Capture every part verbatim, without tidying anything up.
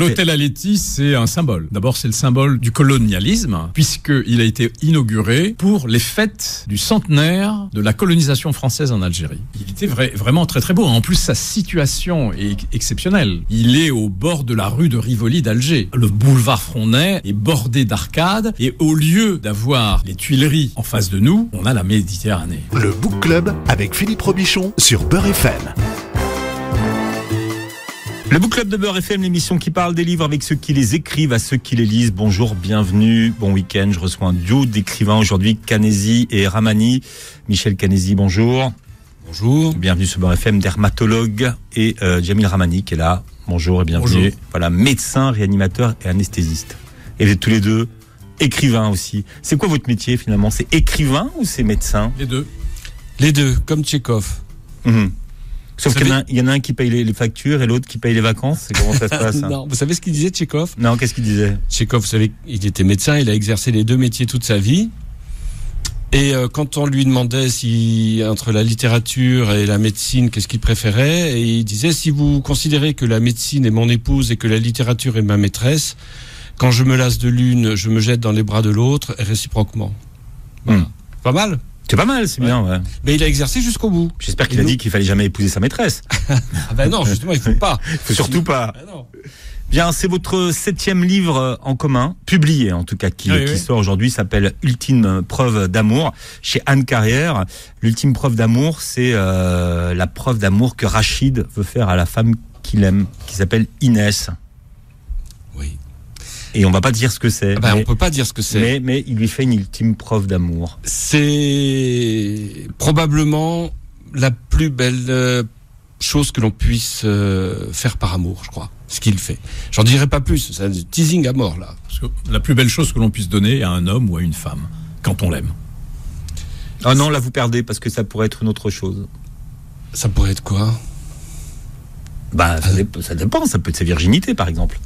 L'hôtel Aletti, c'est un symbole. D'abord, c'est le symbole du colonialisme, puisqu'il a été inauguré pour les fêtes du centenaire de la colonisation française en Algérie. Il était vrai, vraiment très très beau. En plus, sa situation est exceptionnelle. Il est au bord de la rue de Rivoli d'Alger. Le boulevard Frontenay est bordé d'arcades et au lieu d'avoir les Tuileries en face de nous, on a la Méditerranée. Le Book Club avec Philippe Robichon sur Beur F M. Le Book Club de Beur F M, l'émission qui parle des livres avec ceux qui les écrivent, à ceux qui les lisent. Bonjour, bienvenue, bon week-end. Je reçois un duo d'écrivains aujourd'hui, Canesi et Rahmani. Michel Canesi, bonjour. Bonjour. Bienvenue sur Beur F M, dermatologue, et euh, Jamil Rahmani qui est là. Bonjour et bienvenue. Bonjour. Voilà, médecin, réanimateur et anesthésiste. Et vous êtes tous les deux écrivains aussi. C'est quoi votre métier finalement? C'est écrivain ou c'est médecin? Les deux. Les deux, comme Tchékov. Mmh. Sauf qu'il savez... y, y en a un qui paye les, les factures et l'autre qui paye les vacances. Et comment ça se passe, hein? Non, vous savez ce qu'il disait, Tchékov? Non, qu'est-ce qu'il disait? Tchékov, vous savez, il était médecin, il a exercé les deux métiers toute sa vie. Et euh, quand on lui demandait si, entre la littérature et la médecine, qu'est-ce qu'il préférait, et il disait, si vous considérez que la médecine est mon épouse et que la littérature est ma maîtresse, quand je me lasse de l'une, je me jette dans les bras de l'autre, et réciproquement. Voilà. Mmh. Pas mal? C'est pas mal, c'est ouais. bien. Ouais. Mais il a exercé jusqu'au bout. J'espère qu'il a nous... dit qu'il fallait jamais épouser sa maîtresse. Ah ben non, justement, il faut pas. Il faut surtout pas. Ben non. Bien, c'est votre septième livre en commun, publié en tout cas, qui, oui, qui oui. sort aujourd'hui, s'appelle Ultime preuve d'amour, chez Anne Carrière. L'ultime preuve d'amour, c'est euh, la preuve d'amour que Rachid veut faire à la femme qu'il aime, qui s'appelle Inès. Oui. Et on va pas dire ce que c'est. Ah bah, mais, on peut pas dire ce que c'est. Mais, mais il lui fait une ultime preuve d'amour. C'est probablement la plus belle chose que l'on puisse faire par amour, je crois. Ce qu'il fait. J'en dirai pas plus. C'est du teasing à mort là. La plus belle chose que l'on puisse donner à un homme ou à une femme quand on l'aime. Ah non, là vous perdez parce que ça pourrait être une autre chose. Ça pourrait être quoi? Bah ah, ça, dépend, ça dépend. Ça peut être sa virginité par exemple.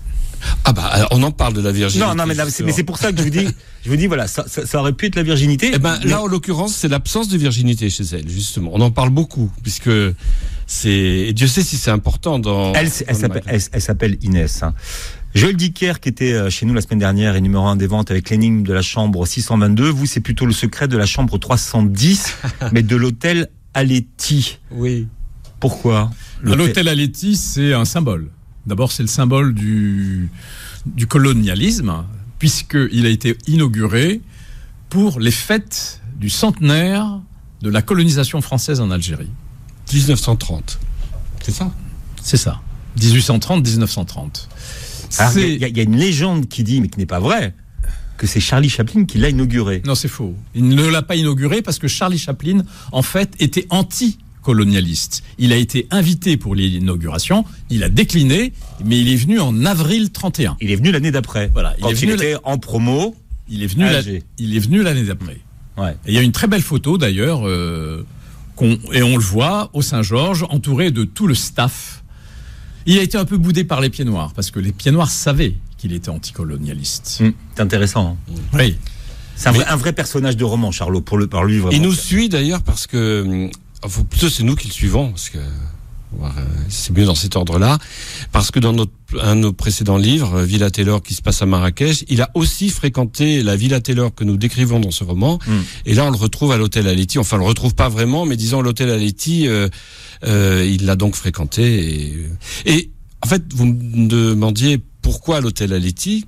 Ah bah alors on en parle de la virginité. Non non mais, mais c'est pour ça que je vous dis, je vous dis voilà ça, ça, ça aurait pu être la virginité. Eh ben mais... là en l'occurrence c'est l'absence de virginité chez elle justement. On en parle beaucoup puisque c'est et Dieu sait si c'est important dans. Elle, elle s'appelle Inès. Hein. Joël Dicker qui était chez nous la semaine dernière et numéro un des ventes avec l'énigme de la chambre six cent vingt-deux. Vous c'est plutôt le secret de la chambre trois cent dix mais de l'hôtel Aletti. Oui. Pourquoi? L'hôtel Aletti c'est un symbole. D'abord, c'est le symbole du, du colonialisme, puisqu'il a été inauguré pour les fêtes du centenaire de la colonisation française en Algérie. dix-neuf cent trente, c'est ça? C'est ça, dix-huit cent trente, dix-neuf cent trente. Il y, y a une légende qui dit, mais qui n'est pas vraie, que c'est Charlie Chaplin qui l'a inauguré. Non, c'est faux. Il ne l'a pas inauguré parce que Charlie Chaplin, en fait, était anti colonialiste. Il a été invité pour l'inauguration, il a décliné, mais il est venu en avril trente et un. Il est venu l'année d'après. Voilà, quand il, est venu il était en promo, il est venu la, il est venu l'année d'après. Ouais. Et il y a une très belle photo d'ailleurs, euh, qu'on, et on le voit au Saint-Georges, entouré de tout le staff. Il a été un peu boudé par les pieds noirs, parce que les pieds noirs savaient qu'il était anticolonialiste. Mmh, c'est intéressant. Hein. Mmh. Oui. C'est un, mais... un vrai personnage de roman, Charlot, pour le, par lui. Vraiment. Il nous suit d'ailleurs parce que... Enfin, plutôt c'est nous qui le suivons, parce que c'est mieux dans cet ordre-là, parce que dans notre, un de nos précédents livres, Villa Taylor qui se passe à Marrakech, il a aussi fréquenté la Villa Taylor que nous décrivons dans ce roman, mm. et là on le retrouve à l'hôtel Aletti, enfin on le retrouve pas vraiment, mais disons l'hôtel Aletti, euh, euh, il l'a donc fréquenté. Et, et en fait, vous me demandiez pourquoi l'hôtel Aletti.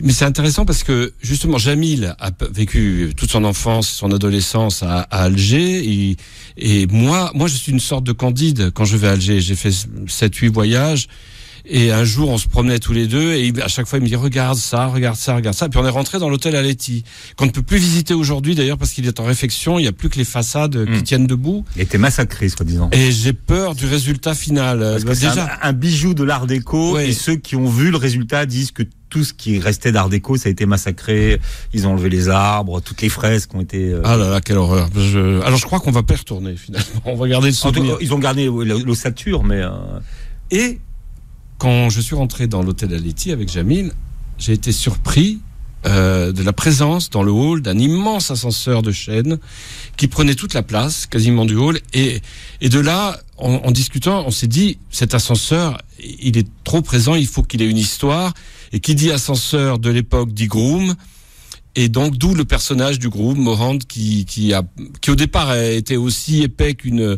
Mais c'est intéressant parce que, justement, Jamil a vécu toute son enfance, son adolescence à, à Alger. Et, et moi, moi, je suis une sorte de Candide quand je vais à Alger. J'ai fait sept huit voyages. Et un jour, on se promenait tous les deux. Et à chaque fois, il me dit, regarde ça, regarde ça, regarde ça. Puis on est rentré dans l'hôtel Aletti, qu'on ne peut plus visiter aujourd'hui, d'ailleurs, parce qu'il est en réfection. Il n'y a plus que les façades mmh. qui tiennent debout. Il était massacré, soi-disant. Et j'ai peur du résultat final. Parce que déjà... un, un bijou de l'art déco. Ouais. Et ceux qui ont vu le résultat disent que tout ce qui restait d'art déco, ça a été massacré. Ils ont enlevé les arbres, toutes les fresques ont été... Euh... Ah là là, quelle horreur. Je... Alors je crois qu'on va pas y retourner, finalement. On va garder le souvenir. Ils ont gardé l'ossature, mais... Euh... Et quand je suis rentré dans l'hôtel Aletti avec Jamil, j'ai été surpris euh, de la présence dans le hall d'un immense ascenseur de chaîne qui prenait toute la place, quasiment du hall. Et, et de là, en, en discutant, on s'est dit, cet ascenseur, il est trop présent, il faut qu'il ait une histoire. Et qui dit ascenseur de l'époque dit groom. Et donc, d'où le personnage du groom, Mohand, qui, qui, a, qui au départ a été aussi épais qu'une...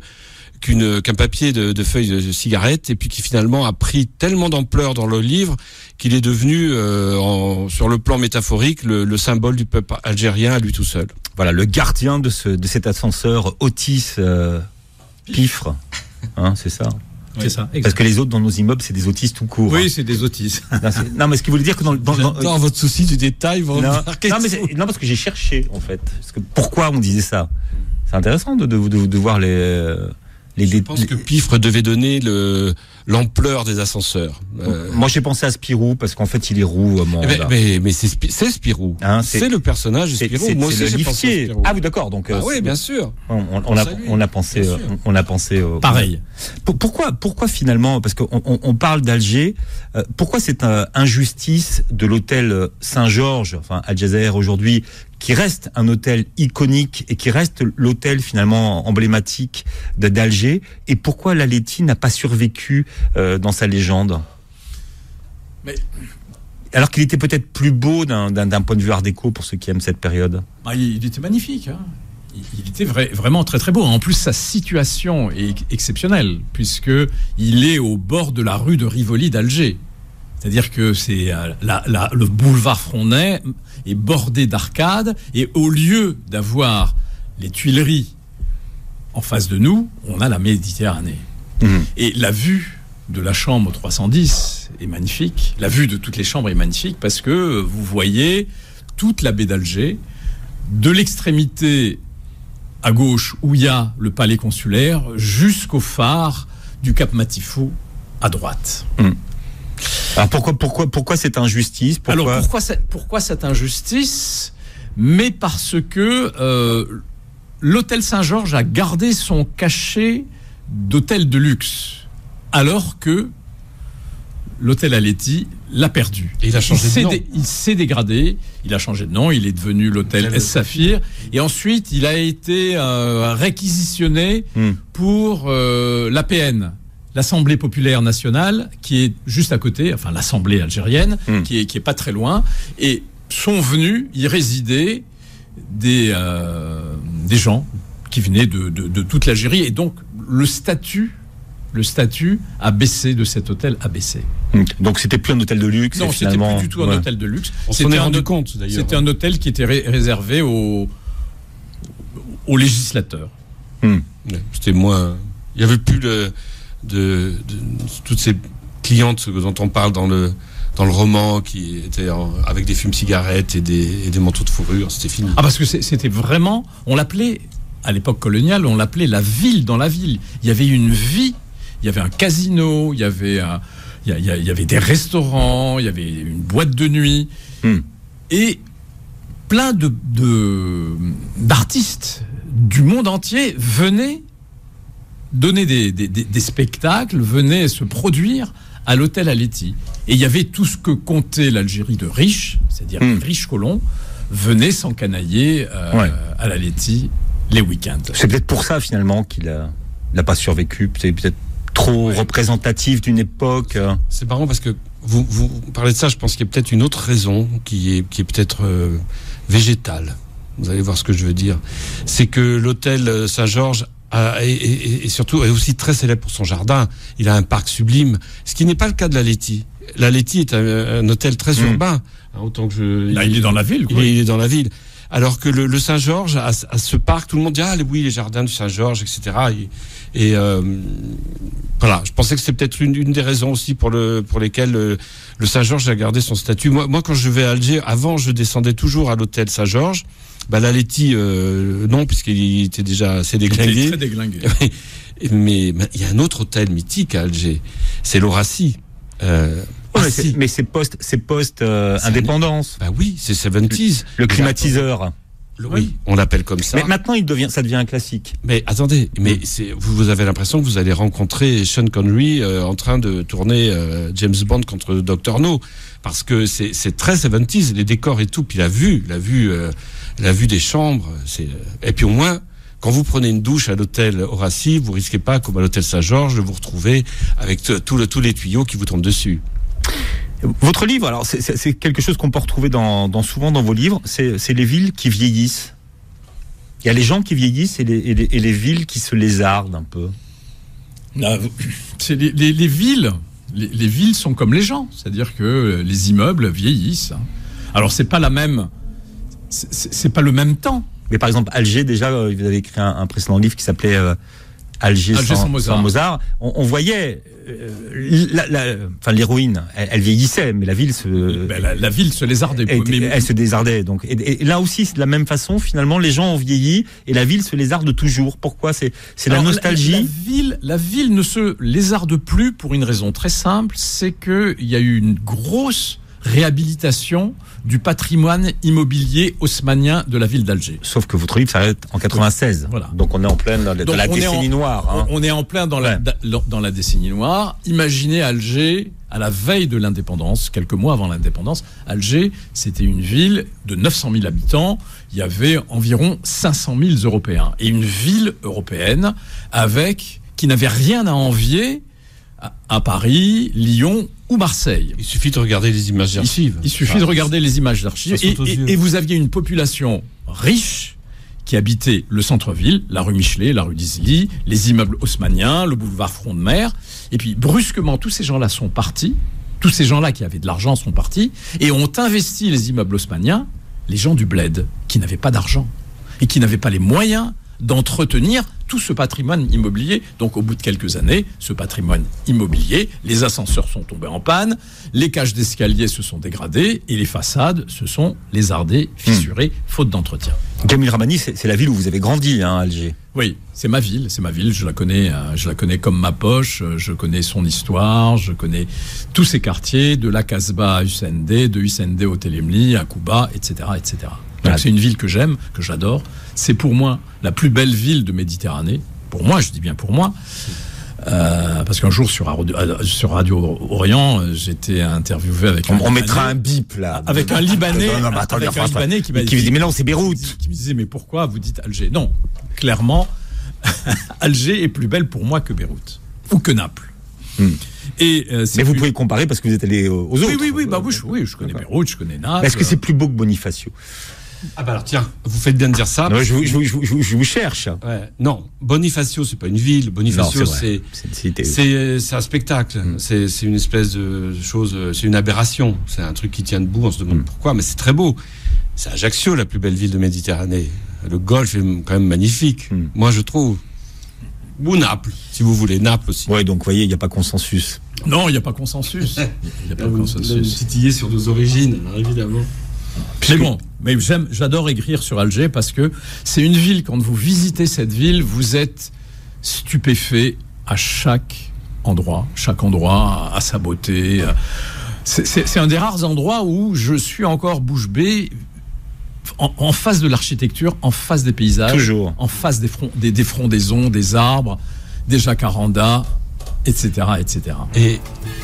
Qu'une, qu'un papier de, de feuilles de cigarette, et puis qui finalement a pris tellement d'ampleur dans le livre qu'il est devenu, euh, en, sur le plan métaphorique, le, le symbole du peuple algérien à lui tout seul. Voilà, le gardien de, ce, de cet ascenseur, Otis euh, Pifre, hein, c'est ça. Oui. C'est ça, exactement. Parce que les autres dans nos immeubles, c'est des autistes tout court. Oui, hein. C'est des autistes. Non, non, mais ce qui voulait dire que dans, dans, dans, dans votre souci du détail, vous non, non, mais c'est... non, parce que j'ai cherché en fait. Parce que pourquoi on disait ça ? C'est intéressant de, de, de, de voir les. Les... Je pense que Pifre devait donner le, l'ampleur des ascenseurs. Euh... Moi, j'ai pensé à Spirou, parce qu'en fait, il est roux. Moi, eh ben, mais, mais c'est, Spi- c'est Spirou. Hein, c'est... c'est le personnage de Spirou. C'est, c'est, Moi c'est aussi, j'ai pensé à Spirou. Ah oui, d'accord. Donc, ah, euh, oui, bien sûr. On, on, on, a, on a pensé... Euh, on a pensé euh, Pareil. Euh, pourquoi, pourquoi finalement, parce qu'on on, on parle d'Alger, euh, pourquoi cette euh, injustice de l'hôtel Saint-Georges, enfin Algérie aujourd'hui, qui reste un hôtel iconique et qui reste l'hôtel finalement emblématique d'Alger, et pourquoi l'Aletti n'a pas survécu euh, dans sa légende ? Mais... alors qu'il était peut-être plus beau d'un, d'un, d'un point de vue art déco pour ceux qui aiment cette période. Bah, il était magnifique, hein. Il était vrai, vraiment très très beau. En plus, sa situation est exceptionnelle, puisqu'il est au bord de la rue de Rivoli d'Alger. C'est-à-dire que c'est la, la, le boulevard Frontenay est bordé d'arcades, et au lieu d'avoir les Tuileries en face de nous, on a la Méditerranée. Mmh. Et la vue de la chambre trois cent dix est magnifique. La vue de toutes les chambres est magnifique parce que vous voyez toute la baie d'Alger, de l'extrémité à gauche où il y a le palais consulaire jusqu'au phare du Cap Matifou à droite. Mmh. Alors pourquoi, pourquoi, pourquoi cette injustice ? Pourquoi... Alors pourquoi, pourquoi cette injustice ? Mais parce que euh, l'hôtel Saint-Georges a gardé son cachet d'hôtel de luxe, alors que l'hôtel Aletti l'a perdu. Et il a changé il de nom. Dé, il s'est dégradé, il a changé de nom, il est devenu l'hôtel S. Saphir, et ensuite il a été euh, réquisitionné hmm. pour euh, l'A P N. L'Assemblée populaire nationale, qui est juste à côté, enfin l'Assemblée algérienne, mmh. qui est, qui est pas très loin, et sont venus y résider des, euh, des gens qui venaient de, de, de toute l'Algérie. Et donc, le statut, le statut a baissé de cet hôtel, a baissé. Mmh. Donc, c'était plus un hôtel de luxe. Non, c'était plus du tout un ouais. hôtel de luxe. On s'en est rendu compte, d'ailleurs. C'était un hôtel qui était ré- réservé aux, aux législateurs. Mmh. C'était moins... Il n'y avait plus le... De, de, de toutes ces clientes dont on parle dans le, dans le roman, qui étaient en, avec des fumes-cigarettes et des, et des manteaux de fourrure, c'était fini. Ah, parce que c'était vraiment, on l'appelait, à l'époque coloniale, on l'appelait la ville dans la ville. Il y avait une vie, il y avait un casino, il y avait, un, il y a, il y avait des restaurants, il y avait une boîte de nuit, mmh. et plein de, de, d'artistes du monde entier venaient donner des, des, des, des spectacles, venaient se produire à l'hôtel Aletti. Et il y avait tout ce que comptait l'Algérie de riches, c'est-à-dire mmh. les riches colons, venaient s'encanailler euh, ouais. à l'Aletti les week-ends. C'est peut-être pour ça, finalement, qu'il n'a pas survécu. C'est peut-être trop ouais. représentatif d'une époque. C'est marrant parce que vous, vous parlez de ça, je pense qu'il y a peut-être une autre raison qui est, qui est peut-être euh, végétale. Vous allez voir ce que je veux dire. C'est que l'hôtel Saint-Georges Euh, et, et, et surtout est aussi très célèbre pour son jardin. Il a un parc sublime, ce qui n'est pas le cas de l'Aletti. L'Aletti est un, un hôtel très mmh. urbain, hein, autant que je, là, il, il est dans la ville. Quoi. Il, est, il est dans la ville. Alors que le, le Saint-Georges a, a ce parc, tout le monde dit ah oui les jardins du Saint-Georges, et cetera. Et, et euh, voilà, je pensais que c'était peut-être une, une des raisons aussi pour le pour lesquelles le, le Saint-Georges a gardé son statut. Moi, moi quand je vais à Alger, avant je descendais toujours à l'hôtel Saint-Georges. Bah, l'Aletti, euh, non, puisqu'il était déjà assez déglingué. Il était très déglingué. Mais il y a un autre hôtel mythique à Alger, c'est l'Horacie. Euh, oh, mais, c'est, mais c'est post, c'est post euh, indépendance. Un... Bah oui, c'est soixante-dix. Le, le climatiseur. Le, oui. oui, on l'appelle comme ça. Mais maintenant, il devient, ça devient un classique. Mais attendez, mais c'est, vous, vous avez l'impression que vous allez rencontrer Sean Connery euh, en train de tourner euh, James Bond contre docteur No, parce que c'est, c'est très soixante-dix, les décors et tout, puis la vue, la vue, euh, la vue des chambres. C'est, et puis au moins, quand vous prenez une douche à l'hôtel Horacie, vous risquez pas, comme à l'hôtel Saint-Georges, de vous retrouver avec tout le, tous les tuyaux qui vous tombent dessus. Votre livre, alors c'est, c'est, c'est quelque chose qu'on peut retrouver dans, dans, souvent dans vos livres, c'est, c'est les villes qui vieillissent. Il y a les gens qui vieillissent et les, et les, et les villes qui se lézardent un peu. C'est les, les, les villes, les, les villes sont comme les gens, c'est-à-dire que les immeubles vieillissent. Alors c'est pas la même, c'est, c'est pas le même temps. Mais par exemple Alger, déjà, vous avez écrit un, un précédent livre qui s'appelait euh, Alger, Alger sans, sans Mozart. Sans Mozart. On, on voyait. La, la, enfin, l'héroïne, elle, elle vieillissait, mais la ville se. Ben, la, la ville se lézardait. Elle, mais... elle se lézardait. Donc, et, et là aussi, c'est de la même façon. Finalement, les gens ont vieilli et la ville se lézarde toujours. Pourquoi ? C'est, c'est alors, la nostalgie. La, la ville, la ville ne se lézarde plus pour une raison très simple, c'est que il y a eu une grosse réhabilitation du patrimoine immobilier haussmanien de la ville d'Alger. Sauf que votre livre s'arrête en quatre-vingt-seize. Voilà. Donc on est en plein dans la, dans la décennie en, noire. Hein. On est en plein dans, ouais. la, dans la décennie noire. Imaginez Alger à la veille de l'indépendance, quelques mois avant l'indépendance. Alger, c'était une ville de neuf cent mille habitants. Il y avait environ cinq cent mille Européens. Et une ville européenne avec, qui n'avait rien à envier à, à Paris, Lyon ou Marseille. Il suffit de regarder les images d'archives. Il suffit enfin, de regarder les images d'archives. Et, et, et vous aviez une population riche qui habitait le centre-ville, la rue Michelet, la rue d'Isly, les immeubles haussmanniens, le boulevard Front de Mer. Et puis, brusquement, tous ces gens-là sont partis. Tous ces gens-là qui avaient de l'argent sont partis et ont investi les immeubles haussmanniens, les gens du bled, qui n'avaient pas d'argent et qui n'avaient pas les moyens d'entretenir tout ce patrimoine immobilier. Donc au bout de quelques années, ce patrimoine immobilier, les ascenseurs sont tombés en panne, les cages d'escalier se sont dégradées et les façades se sont lézardées, fissurées, mmh. faute d'entretien. Jamil Rahmani, c'est, c'est la ville où vous avez grandi, hein, Alger. Oui, c'est ma ville, c'est ma ville, je la connais, je la connais comme ma poche, je connais son histoire, je connais tous ses quartiers, de la Casbah à Usende, de Usende au Tell Emli, à Kouba, et cetera, et cetera. Donc c'est une ville que j'aime, que j'adore. C'est pour moi la plus belle ville de Méditerranée. Pour moi, je dis bien pour moi. Euh, parce qu'un jour, sur, sur Radio Orient, j'étais interviewé avec... On, un on mettra un bip, là. Avec un Libanais, non, non, non, attends, avec un Libanais qui m'a dit... Qui me disait, mais non, c'est Beyrouth. Qui me disait, mais pourquoi vous dites Alger ? Non, clairement, Alger est plus belle pour moi que Beyrouth. Ou que Naples. Hmm. Et euh, c'est mais plus... vous pouvez comparer parce que vous êtes allé aux autres. Oui, oui, oui, bah, oui, je, oui, je connais Beyrouth, je connais Naples. Mais est-ce que c'est plus beau que Bonifacio ? Ah bah alors tiens, vous faites bien de dire ça. Non, je, vous, je, vous, je, vous, je vous cherche. Ouais. Non, Bonifacio, c'est pas une ville. Bonifacio, non, c'est, c'est, c'est, c'est, c'est un spectacle. Mm. C'est, c'est une espèce de chose, c'est une aberration. C'est un truc qui tient debout, on se demande mm. pourquoi, mais c'est très beau. C'est Ajaccio, la plus belle ville de Méditerranée. Le golfe est quand même magnifique, mm. moi je trouve. Ou Naples, si vous voulez, Naples aussi. Oui, donc vous voyez, il n'y a pas consensus. Non, il n'y a pas consensus. Il n'y a pas consensus. Titiller sur nos origines, évidemment. Mais bon, mais j'aime, j'adore écrire sur Alger parce que c'est une ville, quand vous visitez cette ville, vous êtes stupéfait à chaque endroit, chaque endroit à sa beauté. C'est, c'est, c'est un des rares endroits où je suis encore bouche bée en, en face de l'architecture, en face des paysages, toujours. En face des, front, des, des frondaisons, des arbres, des jacarandas, et cetera, et cetera. Et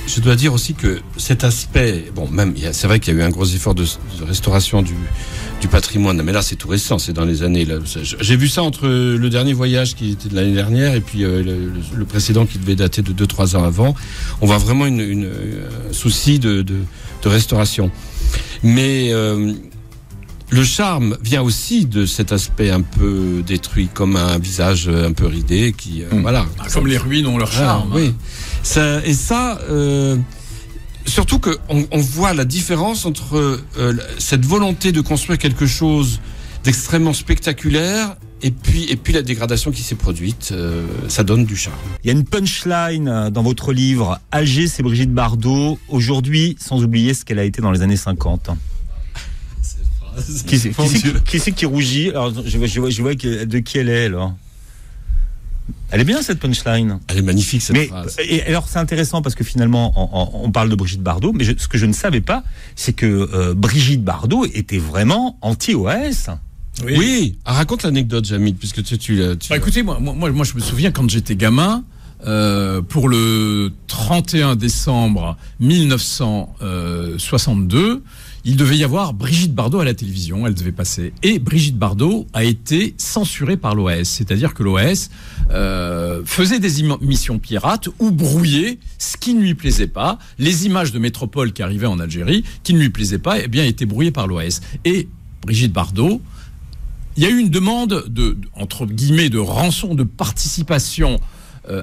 je dois dire aussi que cet aspect, bon, même, c'est vrai qu'il y a eu un gros effort de, de restauration du, du patrimoine, mais là, c'est tout récent, c'est dans les années. Là, j'ai vu ça entre le dernier voyage qui était de l'année dernière et puis euh, le, le précédent qui devait dater de deux trois ans avant. On voit vraiment une, une, un souci de, de, de restauration. Mais euh, le charme vient aussi de cet aspect un peu détruit, comme un visage un peu ridé, qui euh, mmh. voilà. Ah, comme les ruines ont leur charme. Ah, hein. Oui. Ça, et ça, euh, surtout que on, on voit la différence entre euh, cette volonté de construire quelque chose d'extrêmement spectaculaire et puis et puis la dégradation qui s'est produite. Euh, ça donne du charme. Il y a une punchline dans votre livre. Alger, c'est Brigitte Bardot aujourd'hui, sans oublier ce qu'elle a été dans les années cinquante. Qui c'est qui, c'est, qui, c'est qui rougit? Alors, je, je, je vois, je vois que, de qui elle est, alors. Elle est bien, cette punchline. Elle est magnifique, cette mais, phrase. Et alors, c'est intéressant parce que finalement, on, on parle de Brigitte Bardot, mais je, ce que je ne savais pas, c'est que euh, Brigitte Bardot était vraiment anti-O A S. Oui, oui. Ah, raconte l'anecdote, Jamil, puisque tu... tu, tu bah, écoutez, moi, moi, moi, je me souviens, quand j'étais gamin, euh, pour le trente et un décembre mille neuf cent soixante-deux, il devait y avoir Brigitte Bardot à la télévision, elle devait passer. Et Brigitte Bardot a été censurée par l'O A S, c'est-à-dire que l'O A S euh, faisait des émissions pirates ou brouillait ce qui ne lui plaisait pas. Les images de métropole qui arrivaient en Algérie, qui ne lui plaisaient pas, eh bien, étaient brouillées par l'O A S. Et Brigitte Bardot, il y a eu une demande de, entre guillemets, de rançon, de participation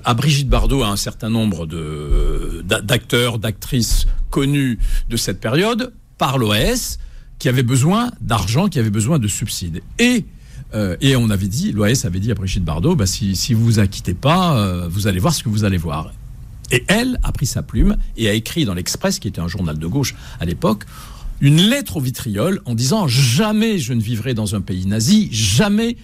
à Brigitte Bardot, à un certain nombre de, d'acteurs, d'actrices connus de cette période, par l'O A S, qui avait besoin d'argent, qui avait besoin de subsides. Et, euh, et on avait dit, l'O A S avait dit à Brigitte Bardot, bah, si, si vous vous acquittez pas, euh, vous allez voir ce que vous allez voir. Et elle a pris sa plume et a écrit dans l'Express, qui était un journal de gauche à l'époque, une lettre au vitriol en disant « Jamais je ne vivrai dans un pays nazi, jamais,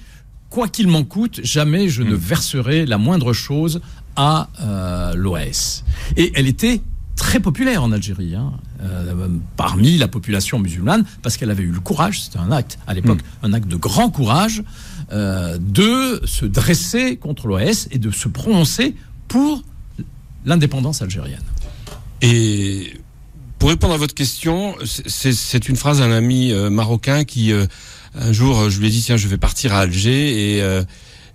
quoi qu'il m'en coûte, jamais je mmh. ne verserai la moindre chose à euh, l'O A S. » Et elle était très populaire en Algérie, hein, euh, parmi la population musulmane, parce qu'elle avait eu le courage, c'était un acte à l'époque, mmh. un acte de grand courage, euh, de se dresser contre l'O A S et de se prononcer pour l'indépendance algérienne. Et pour répondre à votre question, c'est, c'est une phrase d'un ami euh, marocain qui, euh, un jour, je lui ai dit, tiens, je vais partir à Alger, et... Euh,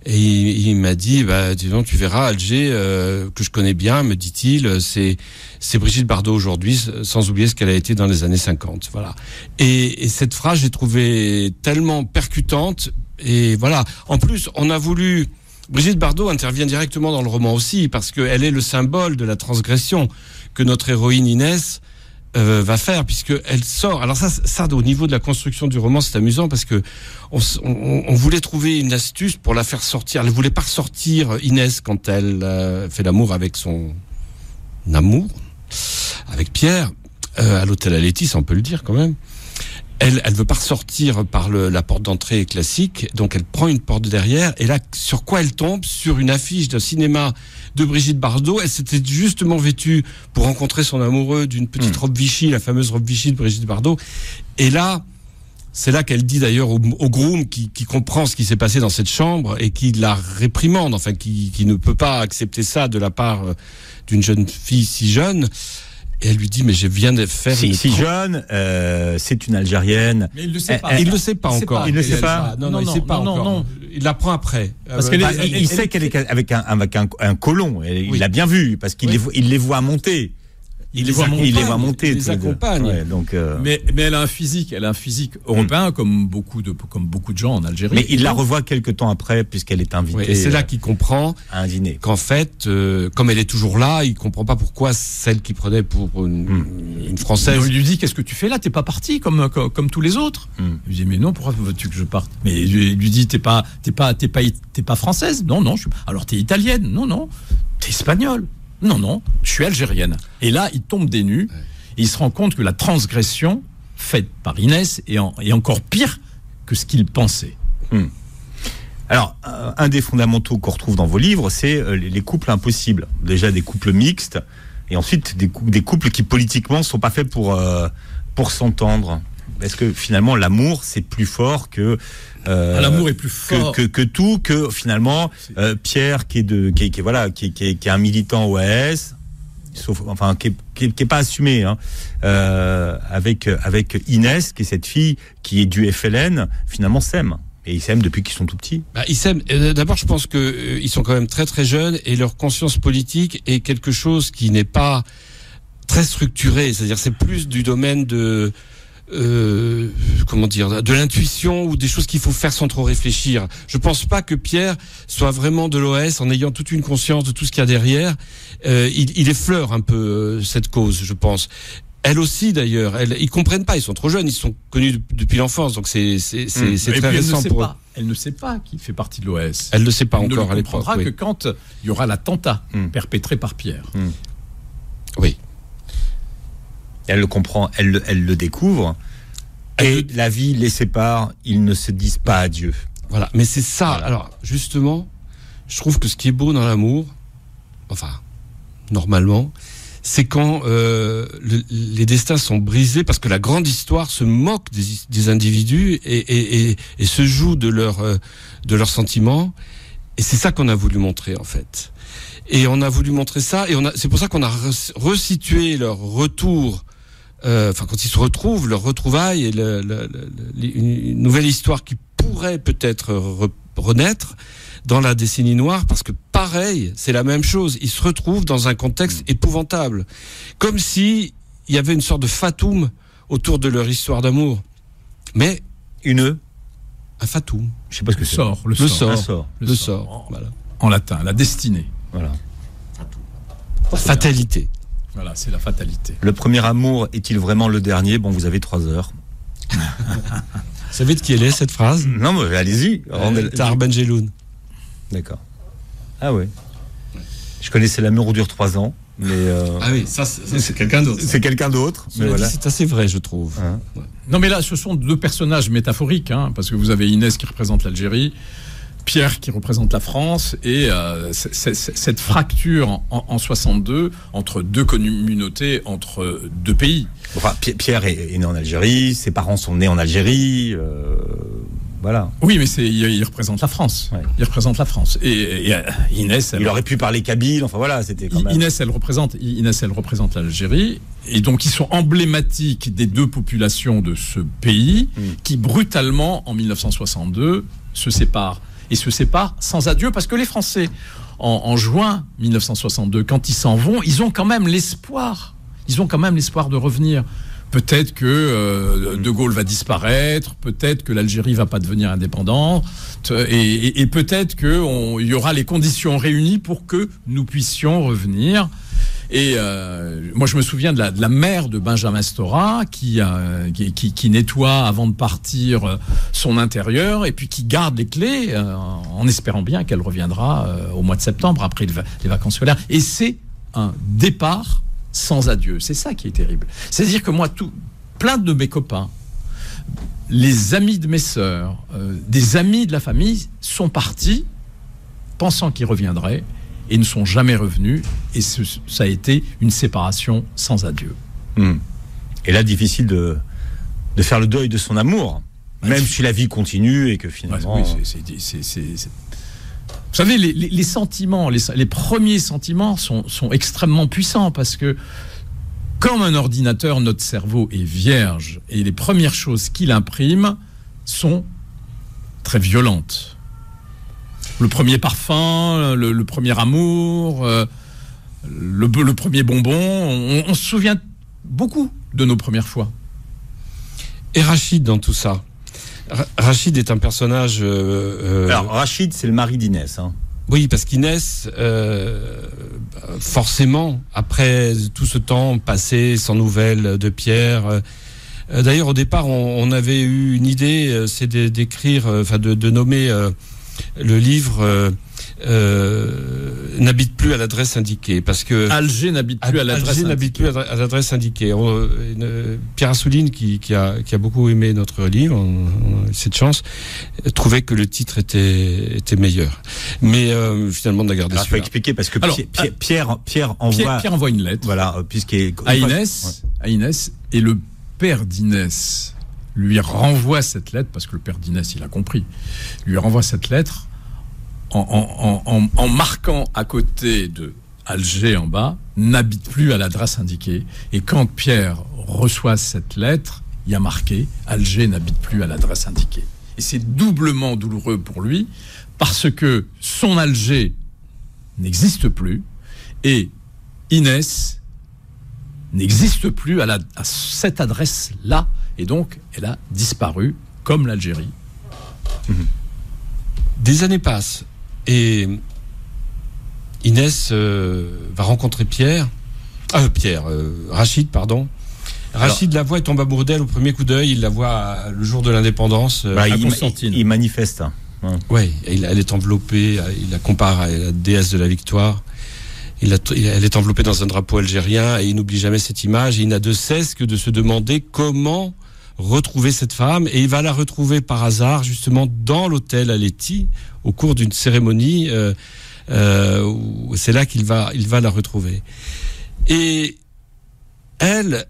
Et il, il m'a dit, bah, disons, tu verras, Alger, euh, que je connais bien, me dit-il, c'est, c'est Brigitte Bardot aujourd'hui, sans oublier ce qu'elle a été dans les années cinquante. Voilà. Et, et cette phrase, j'ai trouvé tellement percutante. Et voilà. En plus, on a voulu, Brigitte Bardot intervient directement dans le roman aussi, parce qu'elle est le symbole de la transgression que notre héroïne Inès Euh, va faire, puisque elle sort. Alors ça, ça au niveau de la construction du roman, c'est amusant parce que on, on, on voulait trouver une astuce pour la faire sortir. Elle voulait pas ressortir Inès quand elle euh, fait l'amour avec son amour, avec Pierre, euh, à l'hôtel Aletti, ça on peut le dire quand même. Elle, elle veut pas ressortir par le, la porte d'entrée classique, donc elle prend une porte derrière. Et là, sur quoi elle tombe? Sur une affiche d'un cinéma de Brigitte Bardot. Elle s'était justement vêtue pour rencontrer son amoureux d'une petite mmh. robe Vichy, la fameuse robe Vichy de Brigitte Bardot. Et là, c'est là qu'elle dit d'ailleurs au, au groom qui, qui comprend ce qui s'est passé dans cette chambre et qui la réprimande, enfin qui, qui ne peut pas accepter ça de la part d'une jeune fille si jeune. Et elle lui dit, mais je viens de faire... Si, une si jeune, euh, c'est une Algérienne. Mais il ne le sait pas. Elle, il ne le sait pas encore. Il ne le sait pas. Non, non, il ne sait pas encore. Il l'apprend après. Parce euh, qu'elle bah, est, il, elle, il sait elle, qu'elle est avec un, avec un, un colon. Il oui. l'a bien vu, parce qu'il oui. les, voit, il les voit monter. Il les voit monter. Il les voit monter. Il les accompagne. Ouais, donc, euh... mais, mais elle a un physique, elle a un physique européen, hum. comme, beaucoup de, comme beaucoup de gens en Algérie. Mais il la revoit quelques temps après, puisqu'elle est invitée. Oui, et c'est là qu'il comprend à un dîner. Qu'en fait, euh, comme elle est toujours là, il ne comprend pas pourquoi celle qui prenait pour une, hum. une Française. Il lui dit, qu'est-ce que tu fais là? T'es pas parti comme, comme, comme tous les autres. Hum. Il lui dit, mais non, pourquoi veux-tu que je parte? Mais il lui dit, t'es pas, t'es pas, t'es pas, t'es pas française? Non, non. Je... Alors t'es italienne? Non, non. T'es espagnole? Non, non, je suis algérienne. Et là, il tombe des nues. Et il se rend compte que la transgression faite par Inès est, en, est encore pire que ce qu'il pensait. Hum. Alors, un des fondamentaux qu'on retrouve dans vos livres, c'est les couples impossibles. Déjà des couples mixtes, et ensuite des, cou- des couples qui politiquement ne sont pas faits pour, euh, pour s'entendre. Est-ce que finalement l'amour c'est plus fort que euh, l'amour est plus fort que, que, que tout que finalement euh, Pierre qui est de qui, qui voilà qui, qui, qui est un militant O A S, sauf enfin qui est, qui est, qui est pas assumé hein, euh, avec avec Inès qui est cette fille qui est du F L N, finalement s'aiment. Et ils s'aiment depuis qu'ils sont tout petits. Bah, ils s'aiment. D'abord, je pense que euh, ils sont quand même très très jeunes et leur conscience politique est quelque chose qui n'est pas très structuré. C'est-à-dire c'est plus du domaine de Euh, comment dire, de l'intuition ou des choses qu'il faut faire sans trop réfléchir. Je pense pas que Pierre soit vraiment de l'O A S en ayant toute une conscience de tout ce qu'il y a derrière. Euh, il, il effleure un peu euh, cette cause, je pense. Elle aussi d'ailleurs, elle, ils comprennent pas, ils sont trop jeunes, ils sont connus de, depuis l'enfance, donc c'est c'est c'est, mmh. c'est très récent pour eux. Elle ne sait pas qu'il fait partie de l'O A S. Elle ne sait pas encore. Elle ne comprendra que quand il y aura l'attentat mmh. perpétré par Pierre. Mmh. Oui. Elle le comprend, elle, elle le découvre. Elle et le... la vie les sépare, ils ne se disent pas adieu. Voilà, mais c'est ça. Voilà. Alors, justement, je trouve que ce qui est beau dans l'amour, enfin, normalement, c'est quand euh, le, les destins sont brisés parce que la grande histoire se moque des, des individus et, et, et, et se joue de leur, euh, de leurs sentiments. Et c'est ça qu'on a voulu montrer, en fait. Et on a voulu montrer ça, et on a, c'est pour ça qu'on a resitué leur retour, euh, enfin, quand ils se retrouvent, leur retrouvaille, et le, le, le, une nouvelle histoire qui pourrait peut-être re, renaître dans la décennie noire, parce que pareil, c'est la même chose. Ils se retrouvent dans un contexte épouvantable. Comme si il y avait une sorte de fatum autour de leur histoire d'amour. Mais. Une. Un fatum. Je sais pas ce que c'est. Sort, le, le sort. sort. Le, le sort. sort. Voilà. En latin, la destinée. Voilà. La fatalité. Voilà, c'est la fatalité. Le premier amour est-il vraiment le dernier ? Bon, vous avez trois heures. Vous savez de qui elle est, cette phrase ? Non, mais allez-y. Euh, Tahar Ben Jelloun. D'accord. Ah oui. Je connaissais La Mûre dure trois ans, mais... Euh... Ah oui, ça, ça, ça c'est quelqu'un d'autre. C'est quelqu'un d'autre, mais voilà. C'est assez vrai, je trouve. Hein ouais. Non, mais là, ce sont deux personnages métaphoriques, hein, parce que vous avez Inès qui représente l'Algérie, Pierre qui représente la France, et euh, c'est, c'est, cette fracture en, en soixante-deux entre deux communautés, entre deux pays. Enfin, Pierre est, est né en Algérie, ses parents sont nés en Algérie... Euh... Voilà. Oui, mais c'est, il, il représente la France. Ouais. Il représente la France. Et, et Inès, elle, il aurait pu parler kabyle. Enfin voilà, c'était quand même. Inès, elle représente, Inès, elle représente l'Algérie. Et donc, ils sont emblématiques des deux populations de ce pays mmh. qui brutalement, en dix-neuf cent soixante-deux, se séparent et se séparent sans adieu, parce que les Français, en, en juin dix-neuf cent soixante-deux, quand ils s'en vont, ils ont quand même l'espoir. Ils ont quand même l'espoir de revenir. Peut-être que euh, De Gaulle va disparaître, peut-être que l'Algérie va pas devenir indépendante, et, et, et peut-être qu'il y aura les conditions réunies pour que nous puissions revenir. Et euh, moi, je me souviens de la, de la mère de Benjamin Stora qui, euh, qui, qui, qui nettoie avant de partir euh, son intérieur, et puis qui garde les clés euh, en espérant bien qu'elle reviendra euh, au mois de septembre, après le, les vacances scolaires. Et c'est un départ sans adieu. C'est ça qui est terrible. C'est-à-dire que moi, tout, plein de mes copains, les amis de mes sœurs, euh, des amis de la famille sont partis pensant qu'ils reviendraient et ne sont jamais revenus. Et ce, ça a été une séparation sans adieu. Mmh. Et là, difficile de, de faire le deuil de son amour, bah, même si la vie continue et que finalement... Bah, oui, c'est... c'est, c'est, c'est, c'est... Vous savez, les, les, les sentiments, les, les premiers sentiments sont, sont extrêmement puissants, parce que, comme un ordinateur, notre cerveau est vierge, et les premières choses qu'il imprime sont très violentes. Le premier parfum, le, le premier amour, euh, le, le premier bonbon, on, on se souvient beaucoup de nos premières fois. Et Rachid dans tout ça ? Rachid est un personnage... Euh, Alors, Rachid, c'est le mari d'Inès. Hein. Oui, parce qu'Inès, euh, forcément, après tout ce temps passé, sans nouvelles de Pierre... Euh, d'ailleurs, au départ, on, on avait eu une idée, c'est d'écrire, enfin, de, de nommer euh, le livre... Euh, Euh, n'habite plus à l'adresse indiquée, parce que Alger n'habite plus à l'adresse Alger indiquée. n'habite plus à l'adresse indiquée. On, une, Pierre Assouline qui, qui, a, qui a beaucoup aimé notre livre, on, on a eu cette chance, trouvait que le titre était, était meilleur. Mais euh, finalement, on a gardé. Alors, celui-là. Il faut expliquer, parce que Alors, Pierre, Pierre, Pierre, envoie, Pierre, Pierre envoie une lettre, voilà, puisqu'il à Inès, ouais. à Inès, et le père d'Inès lui renvoie cette lettre, parce que le père d'Inès, il a compris, lui renvoie cette lettre. En, en, en, en marquant à côté de Alger en bas, n'habite plus à l'adresse indiquée. Et quand Pierre reçoit cette lettre, il y a marqué Alger n'habite plus à l'adresse indiquée. Et c'est doublement douloureux pour lui, parce que son Alger n'existe plus et Inès n'existe plus à, la, à cette adresse-là. Et donc, elle a disparu comme l'Algérie. Mmh. Des années passent. Et Inès euh, va rencontrer Pierre, ah, Pierre, euh, Rachid, pardon. Rachid Alors, la voit et tombe amoureux d'elle au premier coup d'œil. Il la voit le jour de l'indépendance. Euh, bah, à il, Constantine. Il, il manifeste. Hein. Oui, elle est enveloppée, il la compare à la déesse de la victoire. Il a, elle est enveloppée dans un drapeau algérien et il n'oublie jamais cette image. Et il n'a de cesse que de se demander comment retrouver cette femme, et il va la retrouver par hasard justement dans l'hôtel Aletti au cours d'une cérémonie. Euh, euh, où c'est là qu'il va, il va la retrouver. Et elle,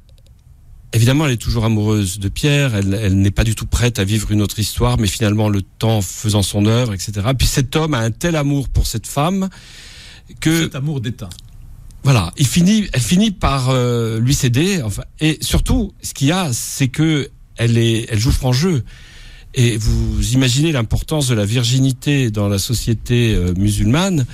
évidemment, elle est toujours amoureuse de Pierre, elle, elle n'est pas du tout prête à vivre une autre histoire, mais finalement, le temps faisant son œuvre, et cetera. Puis cet homme a un tel amour pour cette femme que... Cet amour d'étain. Voilà, il finit, elle finit par euh, lui céder. Enfin, et surtout, ce qu'il y a, c'est que elle, est, elle joue franc jeu. Et vous imaginez l'importance de la virginité dans la société euh, musulmane.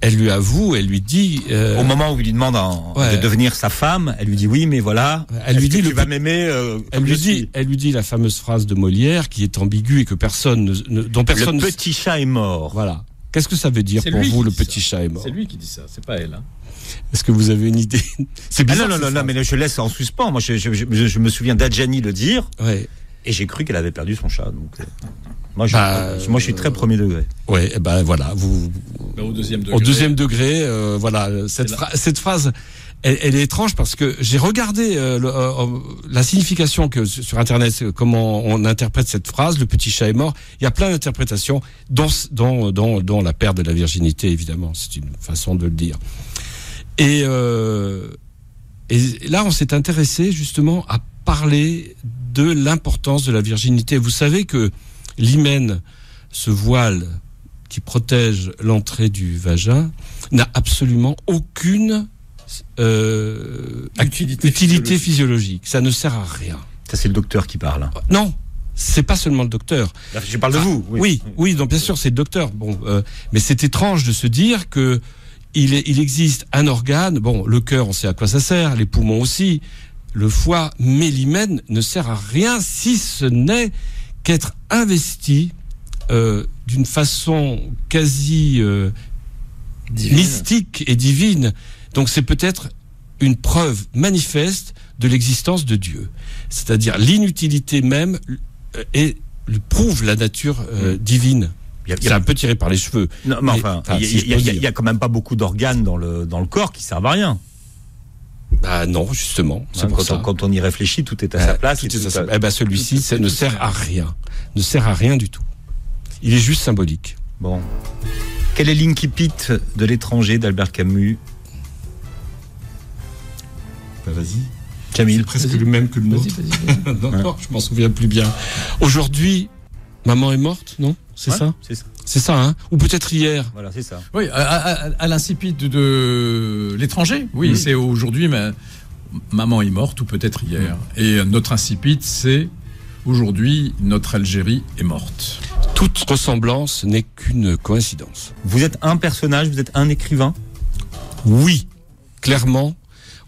Elle lui avoue, elle lui dit... Euh... Au moment où il lui demande en... ouais. de devenir sa femme, elle lui dit oui, mais voilà, elle lui dit, que le... tu vas m'aimer euh, elle, lui dit, elle lui dit la fameuse phrase de Molière, qui est ambiguë et que personne ne, ne, dont personne... Le petit ne... chat est mort. Voilà. Qu'est-ce que ça veut dire c'est pour vous, le ça. Petit chat est mort? C'est lui qui dit ça, c'est pas elle. Hein. Est-ce que vous avez une idée? C'est bizarre. Ah non, non, non, non, mais je laisse en suspens. Moi, je, je, je, je me souviens d'Adjani le dire, ouais. et j'ai cru qu'elle avait perdu son chat. Donc, euh, moi, je, bah, moi, je suis très premier degré. Oui, ben bah, voilà. Vous, bah, au deuxième degré. Au deuxième degré, euh, voilà. Cette, phra- cette phrase, elle, elle est étrange parce que j'ai regardé euh, le, euh, la signification que sur Internet, comment on interprète cette phrase, le petit chat est mort. Il y a plein d'interprétations, dont, dont, dont, dont la perte de la virginité, évidemment. C'est une façon de le dire. Et, euh, et là, on s'est intéressé justement à parler de l'importance de la virginité. Vous savez que l'hymen, ce voile qui protège l'entrée du vagin, n'a absolument aucune euh, utilité, utilité physiologique. physiologique. Ça ne sert à rien. Ça, c'est le docteur qui parle. Hein. Non, c'est pas seulement le docteur. Là, je parle de ah, vous. Oui, oui, oui, donc bien sûr, c'est le docteur. Bon, euh, mais c'est étrange de se dire que Il, est, il existe un organe, bon, le cœur, on sait à quoi ça sert, les poumons aussi, le foie, mais l'hymen ne sert à rien si ce n'est qu'être investi euh, d'une façon quasi euh, mystique et divine. Donc c'est peut-être une preuve manifeste de l'existence de Dieu. C'est-à-dire l'inutilité même euh, et prouve la nature euh, divine. Il y a, c'est il y a, un peu tiré par les cheveux. Non, mais enfin, il y, y, y, y a quand même pas beaucoup d'organes dans le dans le corps qui servent à rien. Bah non, justement. C'est hein, pour quand, ça. On, quand on y réfléchit, tout est à bah, sa place. Tout et tout est à... Eh ben celui-ci tout, tout, tout, ne sert tout. à rien, ne sert à rien du tout. Il est juste symbolique. Bon. Quel est l'incipit de L'étranger d'Albert Camus? Bah vas-y. Jamil, c'est presque vas-y. le même que le nôtre. Non, ouais. non, je m'en souviens plus bien. Aujourd'hui, maman est morte, non? C'est, ouais, ça c'est ça C'est ça, hein? Ou peut-être hier. Voilà, c'est ça. Oui, à, à, à l'incipit de, de L'étranger. Oui, mmh. c'est aujourd'hui, ma, maman est morte, ou peut-être hier. Mmh. Et notre incipit, c'est aujourd'hui, notre Algérie est morte. Toute ressemblance n'est qu'une coïncidence. Vous êtes un personnage, vous êtes un écrivain? Oui, clairement,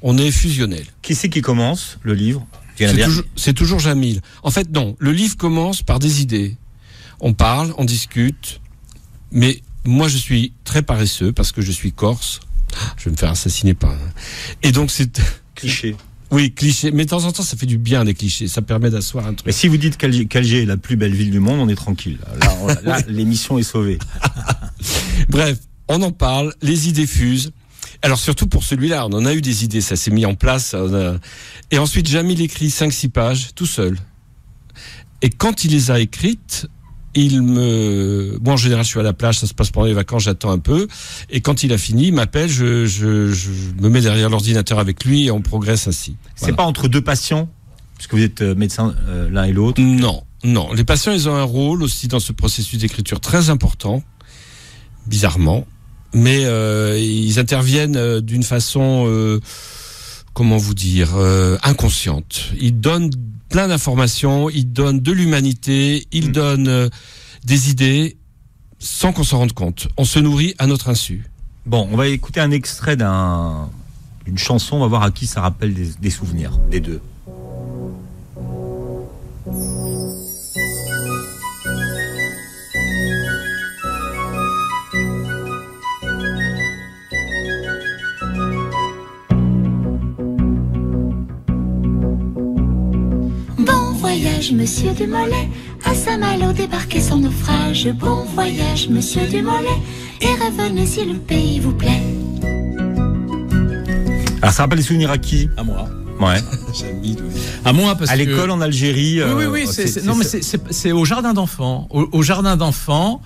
on est fusionnel. Qui c'est qui commence le livre? C'est toujours, c'est toujours Jamil. En fait, non, le livre commence par des idées. On parle, on discute, mais moi je suis très paresseux parce que je suis corse. Je vais me faire assassiner par. Et donc c'est cliché. Oui, cliché. Mais de temps en temps, ça fait du bien des clichés. Ça permet d'asseoir un truc. Mais si vous dites qu'Alger est la plus belle ville du monde, on est tranquille. Là, on... Là l'émission est sauvée. Bref, on en parle, les idées fusent. Alors surtout pour celui-là, on en a eu des idées, ça s'est mis en place. A... Et ensuite, Jamil écrit cinq six pages tout seul. Et quand il les a écrites, il me... Bon, en général, je suis à la plage, ça se passe pendant les vacances, j'attends un peu. Et quand il a fini, il m'appelle, je, je, je me mets derrière l'ordinateur avec lui et on progresse ainsi. C'est voilà. Pas entre deux patients? Parce que vous êtes médecin euh, l'un et l'autre. Non, non. Les patients, ils ont un rôle aussi dans ce processus d'écriture très important, bizarrement. Mais euh, ils interviennent d'une façon, euh, comment vous dire, euh, inconsciente. Ils donnent... plein d'informations, il donne de l'humanité, il donne euh, des idées sans qu'on s'en rende compte. On se nourrit à notre insu. Bon, on va écouter un extrait d'un, d'une chanson, on va voir à qui ça rappelle des, des souvenirs, des deux. Monsieur Dumollet, à Saint-Malo débarquez sans naufrage. Bon voyage, monsieur Dumollet, et revenez si le pays vous plaît. Alors ça rappelle les souvenirs à qui? À moi. Ouais. J'aime à moi parce que à l'école que... en Algérie. Oui oui oui, euh, c'est, c'est, c'est, non mais c'est, c'est, c'est au jardin d'enfants, au, au jardin d'enfants.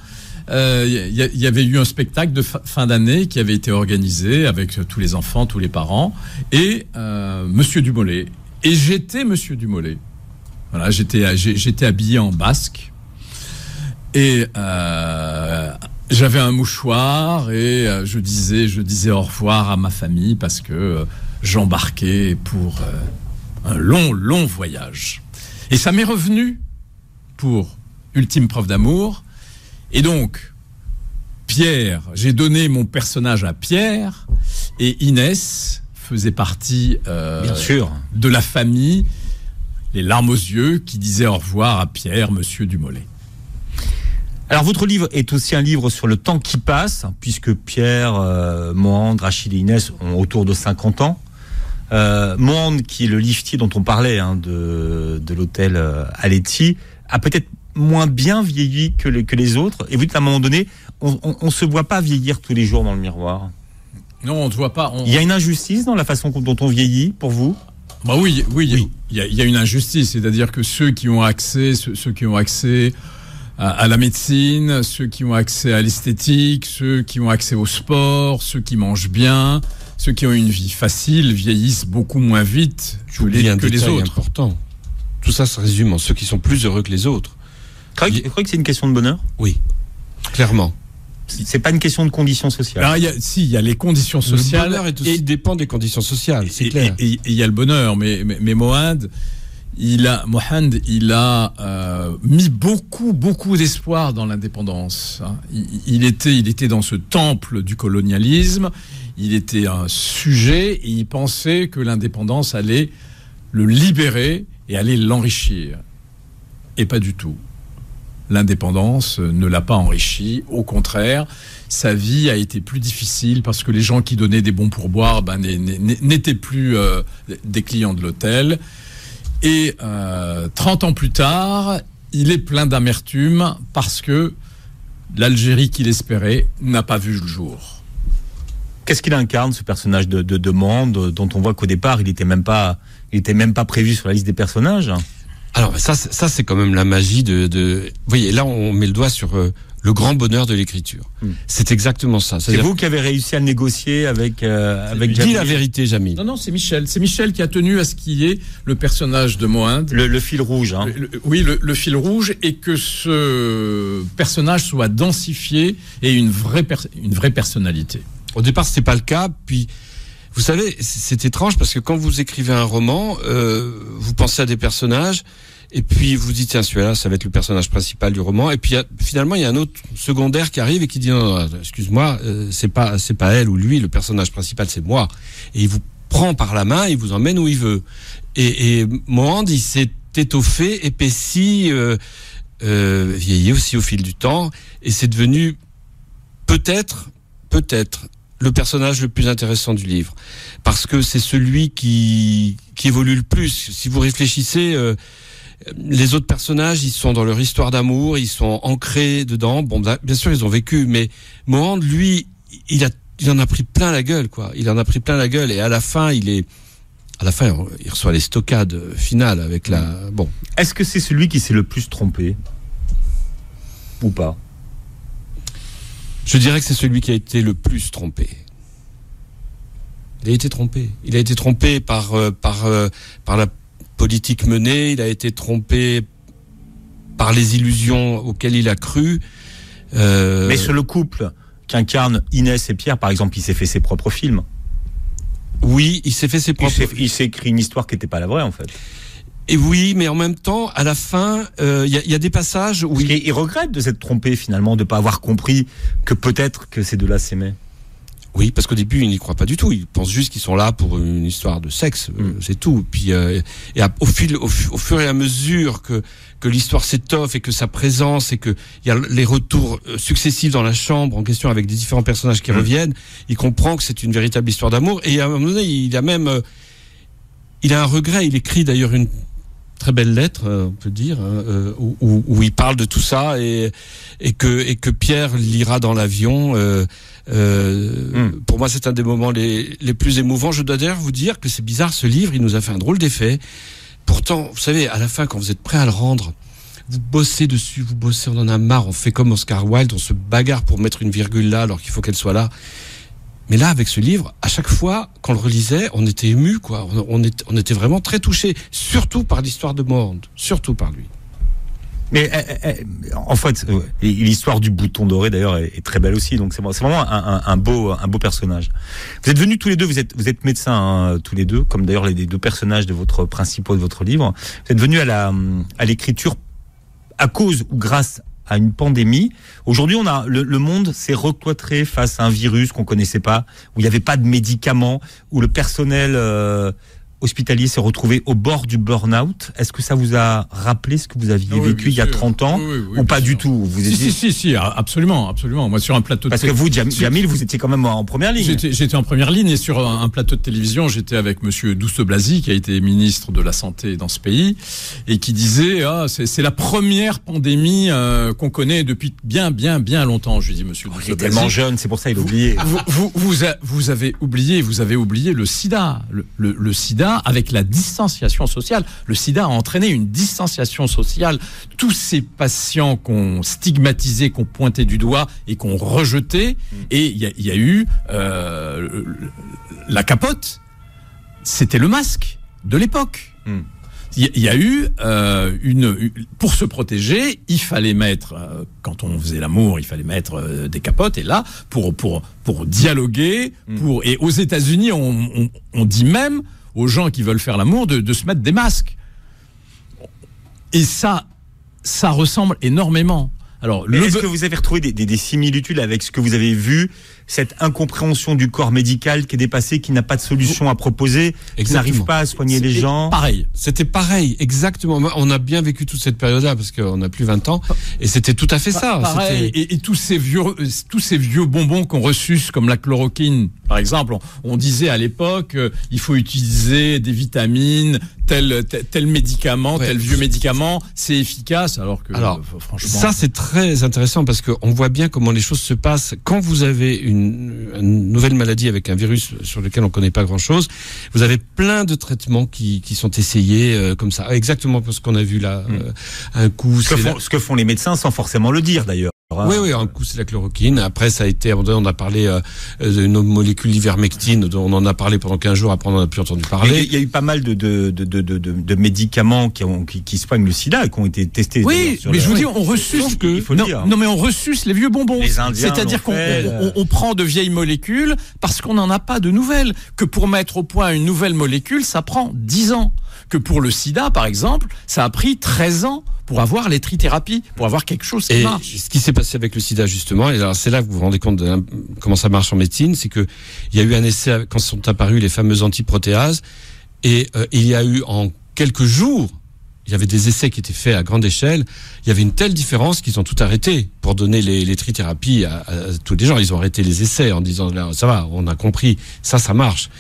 euh, y, y avait eu un spectacle de fin d'année qui avait été organisé avec tous les enfants, tous les parents, et euh, Monsieur Dumollet. Et j'étais Monsieur Dumollet. Voilà, j'étais, j'étais habillé en basque. Et euh, j'avais un mouchoir et je disais, je disais au revoir à ma famille parce que j'embarquais pour un long, long voyage. Et ça m'est revenu pour Ultime preuve d'amour. Et donc, Pierre, j'ai donné mon personnage à Pierre et Inès faisait partie euh, bien sûr, de la famille, les larmes aux yeux, qui disait au revoir à Pierre, Monsieur Dumollet. Alors, votre livre est aussi un livre sur le temps qui passe, puisque Pierre, euh, Mohand, Rachid et Inès ont autour de cinquante ans. Euh, Mohand, qui est le liftier dont on parlait, hein, de, de l'hôtel Aletti, a peut-être moins bien vieilli que les, que les autres. Et vous dites, à un moment donné, on ne se voit pas vieillir tous les jours dans le miroir. Non, on ne se voit pas. On... Il y a une injustice dans la façon dont on vieillit, pour vous ? Bah oui, oui, oui. Il, y a, il y a une injustice. C'est-à-dire que ceux qui ont accès, ceux, ceux qui ont accès... à la médecine, ceux qui ont accès à l'esthétique, ceux qui ont accès au sport, ceux qui mangent bien, ceux qui ont une vie facile vieillissent beaucoup moins vite que les, un que les autres. Important. Tout ça se résume en ceux qui sont plus heureux que les autres. Vous croyez que c'est une question de bonheur ? Oui, clairement. C'est pas une question de conditions sociales. Alors, il y a, si, il y a les conditions sociales. Le bonheur est aussi et dépend des conditions sociales, c'est et, clair. Et il y a le bonheur, mais, mais, mais Mohand... Il a, Mohand, il a euh, mis beaucoup, beaucoup d'espoir dans l'indépendance. Hein. Il, il, était, il était dans ce temple du colonialisme, il était un sujet et il pensait que l'indépendance allait le libérer et allait l'enrichir. Et pas du tout. L'indépendance ne l'a pas enrichi, au contraire, sa vie a été plus difficile parce que les gens qui donnaient des bons pourboires ben, n'étaient plus euh, des clients de l'hôtel. Et euh, trente ans plus tard, il est plein d'amertume parce que l'Algérie qu'il espérait n'a pas vu le jour. Qu'est-ce qu'il incarne, ce personnage de, de, de Mohand, dont on voit qu'au départ, il n'était même pas, il était même pas prévu sur la liste des personnages ? Alors ça, ça c'est quand même la magie de... de... Vous voyez, là, on met le doigt sur... Euh... le grand bonheur de l'écriture. Mmh. C'est exactement ça. C'est, c'est vous qui avez réussi à négocier avec, euh, avec Jamil. Dis la vérité, Jamil. Non, non, c'est Michel. C'est Michel qui a tenu à ce qu'il y ait le personnage de Mohand. Le, le fil rouge. Hein. Le, le, oui, le, le fil rouge, et que ce personnage soit densifié et une vraie, per- une vraie personnalité. Au départ, c'était pas le cas. Puis, vous savez, c'est étrange parce que quand vous écrivez un roman, euh, vous pensez à des personnages. Et puis vous dites, tiens, celui-là, ça va être le personnage principal du roman. Et puis finalement, il y a un autre secondaire qui arrive et qui dit, non, non, excuse-moi, euh, c'est pas, c'est pas elle ou lui, le personnage principal, c'est moi. Et il vous prend par la main, il vous emmène où il veut. Et, et Mohand, il s'est étoffé, épaissi, euh, euh, vieilli aussi au fil du temps. Et c'est devenu peut-être, peut-être, le personnage le plus intéressant du livre. Parce que c'est celui qui, qui évolue le plus. Si vous réfléchissez... Euh, les autres personnages, ils sont dans leur histoire d'amour, ils sont ancrés dedans. Bon, bien sûr, ils ont vécu, mais Mohand, lui, il a, il en a pris plein la gueule, quoi. Il en a pris plein la gueule, et à la fin, il est, à la fin, il reçoit les stockades finales avec la. Bon. Est-ce que c'est celui qui s'est le plus trompé ou pas ? Je dirais que c'est celui qui a été le plus trompé. Il a été trompé. Il a été trompé par euh, par euh, par la politique menée, il a été trompé par les illusions auxquelles il a cru. Euh... Mais sur le couple qu'incarnent Inès et Pierre, par exemple, il s'est fait ses propres films. Oui, il s'est fait ses propres films. Il s'est écrit une histoire qui n'était pas la vraie, en fait. Et oui, mais en même temps, à la fin, il euh, y, y a des passages où... Il... il regrette de s'être trompé, finalement, de ne pas avoir compris que peut-être que ces deux-là s'aimaient. Oui, parce qu'au début, il n'y croit pas du tout. Il pense juste qu'ils sont là pour une histoire de sexe, mmh. c'est tout. Puis, euh, et à, au, fil, au, au fur et à mesure que, que l'histoire s'étoffe et que sa présence et que il y a les retours successifs dans la chambre en question avec des différents personnages qui mmh. reviennent, il comprend que c'est une véritable histoire d'amour. Et à un moment donné, il a même, euh, il a un regret. Il écrit d'ailleurs une très belle lettre, on peut dire, euh, où, où, où il parle de tout ça et, et que et que Pierre lira dans l'avion. Euh, Euh, hum. Pour moi, c'est un des moments les, les plus émouvants. Je dois d'ailleurs vous dire que c'est bizarre, ce livre, il nous a fait un drôle d'effet. Pourtant, vous savez, à la fin, quand vous êtes prêt à le rendre, vous bossez dessus, vous bossez, on en a marre, on fait comme Oscar Wilde, on se bagarre pour mettre une virgule là alors qu'il faut qu'elle soit là. Mais là, avec ce livre, à chaque fois qu'on le relisait, on était ému, quoi. On, on, est, on était vraiment très touchés, surtout par l'histoire de Mohand, surtout par lui. Mais euh, euh, en fait, euh, l'histoire du bouton doré d'ailleurs est, est très belle aussi. Donc c'est, c'est vraiment un, un, un beau, un beau personnage. Vous êtes venus tous les deux, vous êtes, vous êtes médecins hein, tous les deux, comme d'ailleurs les, les deux personnages de votre principaux de votre livre. Vous êtes venus à la, à l'écriture à cause ou grâce à une pandémie. Aujourd'hui, on a le, le monde s'est recloîtré face à un virus qu'on connaissait pas, où il n'y avait pas de médicaments, où le personnel euh, hospitalier s'est retrouvé au bord du burn-out. Est-ce que ça vous a rappelé ce que vous aviez ah oui, vécu il y a trente ans oui, oui, oui, ou pas du sûr. tout vous étiez... si, si, si, si, absolument, absolument. Moi, sur un plateau de Parce que vous, Jamil, Jamil, vous étiez quand même en première ligne. J'étais, j'étais en première ligne et sur un, un plateau de télévision, j'étais avec Monsieur Douste-Blazy, qui a été ministre de la Santé dans ce pays, et qui disait ah, c'est, c'est la première pandémie euh, qu'on connaît depuis bien, bien, bien longtemps. Je lui dis, Monsieur Douste-Blazy. Il est tellement jeune, c'est pour ça qu'il a oublié. Vous, vous, vous, a, vous avez oublié, vous avez oublié le sida. Le, le, le sida, avec la distanciation sociale. Le sida a entraîné une distanciation sociale. Tous ces patients qu'on stigmatisait, qu'on pointait du doigt et qu'on rejetait. Et il y, y a eu euh, la capote. C'était le masque de l'époque. Mm. Il y a eu euh, une, pour se protéger, il fallait mettre euh, quand on faisait l'amour, il fallait mettre euh, des capotes. Et là, pour pour pour dialoguer, mm. pour et aux États-Unis, on, on, on dit même aux gens qui veulent faire l'amour de, de se mettre des masques. Et ça, ça ressemble énormément. Alors, le est-ce be- que vous avez retrouvé des, des, des similitudes avec ce que vous avez vu, cette incompréhension du corps médical qui est dépassé, qui n'a pas de solution à proposer, exactement, qui n'arrive pas à soigner C'était les gens pareil. C'était pareil, exactement. On a bien vécu toute cette période-là, parce qu'on a plus vingt ans, et c'était tout à fait ça. Pareil, et, et tous, ces vieux, tous ces vieux bonbons qu'on reçuce, comme la chloroquine, par exemple. On, on disait à l'époque, euh, il faut utiliser des vitamines, tel, tel, tel médicament, ouais. tel vieux médicament, c'est efficace, alors que, alors, euh, franchement... Ça, c'est très très intéressant parce qu'on voit bien comment les choses se passent. Quand vous avez une, une nouvelle maladie avec un virus sur lequel on ne connaît pas grand-chose, vous avez plein de traitements qui, qui sont essayés euh, comme ça. Exactement ce qu'on a vu là. Euh, un coup, ce, c'est que font, la... ce que font les médecins sans forcément le dire d'ailleurs. Oui, oui, un coup c'est la chloroquine, après ça a été, on a parlé euh, d'une molécule d'ivermectine, on en a parlé pendant quinze jours, après on n'en a plus entendu parler. Il y a eu pas mal de, de, de, de, de, de médicaments qui, ont, qui, qui soignent le sida, qui ont été testés. Oui, mais la... je vous dis, on ressuce, que... il faut non, dire. non mais on ressuce les vieux bonbons, les Indiens, c'est-à-dire qu'on fait... on, on prend de vieilles molécules parce qu'on n'en a pas de nouvelles, que pour mettre au point une nouvelle molécule, ça prend dix ans. Que pour le sida, par exemple, ça a pris treize ans pour avoir les trithérapies, pour avoir quelque chose qui et marche. Ce qui s'est passé avec le sida, justement, et alors c'est là que vous vous rendez compte de comment ça marche en médecine, c'est qu'il y a eu un essai quand sont apparus les fameuses antiprotéases, et euh, il y a eu en quelques jours, il y avait des essais qui étaient faits à grande échelle, il y avait une telle différence qu'ils ont tout arrêté pour donner les, les trithérapies à, à tous les gens. Ils ont arrêté les essais en disant, là, ça va, on a compris, ça, ça marche.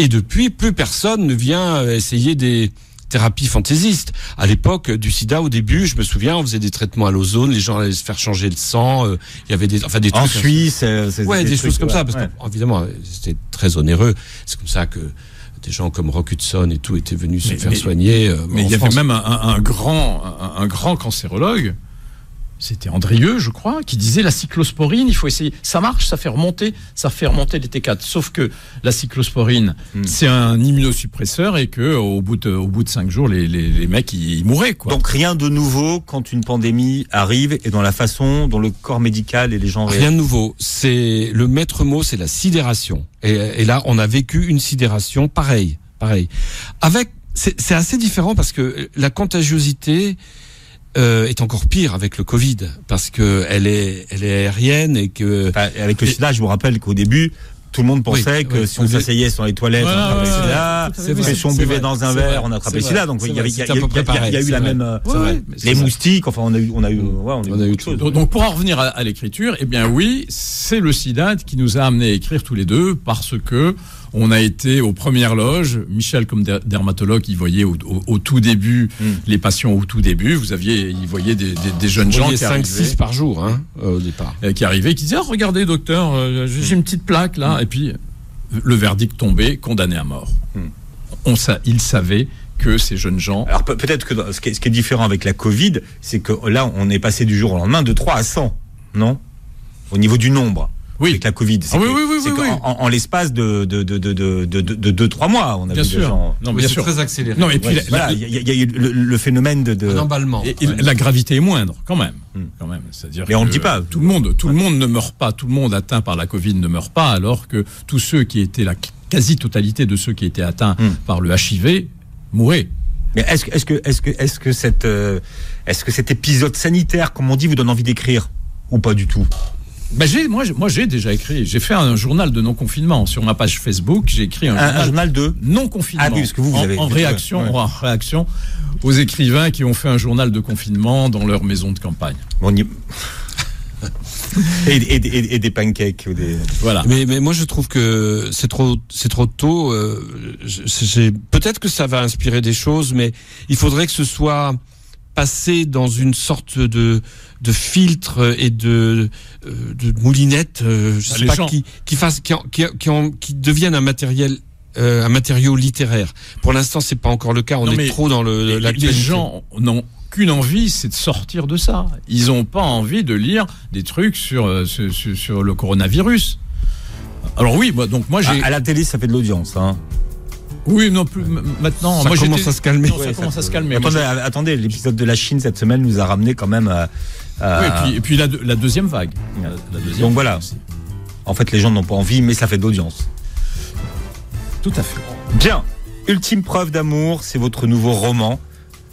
Et depuis, plus personne ne vient essayer des thérapies fantaisistes. À l'époque du sida, au début, je me souviens, on faisait des traitements à l'ozone, les gens allaient se faire changer le sang, euh, il y avait des, enfin des trucs. En Suisse, euh, c'est ouais, des, des trucs, choses comme ouais, ça, parce ouais. que évidemment, c'était très onéreux. C'est comme ça que des gens comme Rock Hudson et tout étaient venus mais, se faire mais, soigner. Euh, mais il y France. avait même un, un, un grand, un, un grand cancérologue. C'était Andrieux, je crois, qui disait la cyclosporine, il faut essayer. Ça marche, ça fait remonter, ça fait remonter les T quatre. Sauf que la cyclosporine, mmh. c'est un immunosuppresseur et que au bout de, au bout de cinq jours, les, les, les mecs ils, ils mouraient, quoi. Donc rien de nouveau quand une pandémie arrive et dans la façon dont le corps médical et les gens réagissent. Rien de nouveau. C'est le maître mot, c'est la sidération. Et, et là, on a vécu une sidération pareille, pareille. Avec, c'est, c'est assez différent parce que la contagiosité. Euh, est encore pire avec le Covid parce que elle est, elle est aérienne et que enfin, avec le sida, je vous rappelle qu'au début tout le monde pensait oui, que oui, si on avez... s'asseyait sur les toilettes, ouais, on attrapait le sida. C'est vrai, si on buvait vrai, dans un verre, vrai, on attrapait le sida. Donc il y, y, y, y, y, y, y a eu la vrai, même ouais, ouais, les moustiques. Enfin, on a eu, on a eu, ouais, on a eu, on a eu tout. Chose. Donc pour en revenir à, à l'écriture, eh bien oui, c'est le sida qui nous a amené à écrire tous les deux parce que on a été aux premières loges. Michel, comme dermatologue, il voyait au, au, au tout début mm. les patients au tout début. Vous aviez, il voyait des, des, des jeunes gens qui arrivaient cinq six par jour, hein, au départ, qui arrivaient, qui disaient oh, regardez docteur, j'ai une petite plaque là. Et puis, le verdict tombé, condamné à mort. Mm. On, ça, il savait que ces jeunes gens... Alors peut-être que ce qui est différent avec la Covid, c'est que là, on est passé du jour au lendemain de trois à cent, non ? Au niveau du nombre. Oui. Avec la Covid. C'est ah, que, oui, oui, oui, c'est oui, oui. En, en l'espace de de de de de de deux trois mois, on a bien vu sûr. Des gens. Non, mais bien c'est sûr. Très accéléré. Non, et puis ouais, voilà, il y, y a eu le, le phénomène de, de... l'emballement. Et, et ouais. La gravité est moindre, quand même. Hum. Quand même. C'est-à-dire. Mais on ne dit pas. Tout le monde, tout ouais. le monde ne meurt pas. Tout le monde atteint par la Covid ne meurt pas, alors que tous ceux qui étaient la quasi-totalité de ceux qui étaient atteints hum. par le H I V mouraient. Mais est-ce que est-ce que est-ce que est-ce que cette euh, est-ce que cet épisode sanitaire, comme on dit, vous donne envie d'écrire ou pas du tout? Ben j'ai, moi, moi, j'ai déjà écrit. J'ai fait un journal de non-confinement. Sur ma page Facebook, j'ai écrit un, un, journal, un journal de non-confinement. Ah oui, parce que vous, vous en, avez... En réaction, ouais. en réaction aux écrivains qui ont fait un journal de confinement dans leur maison de campagne. Bon, on y... et, et, et, et des pancakes. Ou des... Voilà. Mais, mais moi, je trouve que c'est trop, c'est trop tôt. Euh, j'ai... Peut-être que ça va inspirer des choses, mais il faudrait que ce soit... passer dans une sorte de, de filtre et de, de moulinette, je sais pas, qui, qui, fasse, qui, qui, qui, ont, qui devienne un matériel, euh, un matériau littéraire. Pour l'instant, c'est pas encore le cas. On non est trop dans le. Les, les gens n'ont qu'une envie, c'est de sortir de ça. Ils ont pas envie de lire des trucs sur, sur, sur le coronavirus. Alors oui, bah, donc moi j'ai. À, à la télé, ça fait de l'audience, hein. Oui, non plus. Maintenant, ça moi commence j'étais... à se calmer. Non, ouais, ça, ça commence peut... à se calmer. Attendez, moi, attendez, l'épisode de la Chine cette semaine nous a ramené quand même. À, à... Oui, et puis, et puis la, de, la deuxième vague. La, la deuxième Donc voilà. Aussi. En fait, les gens n'ont pas envie, mais ça fait de l'audience. Tout à fait. Bien. Ultime preuve d'amour, c'est votre nouveau roman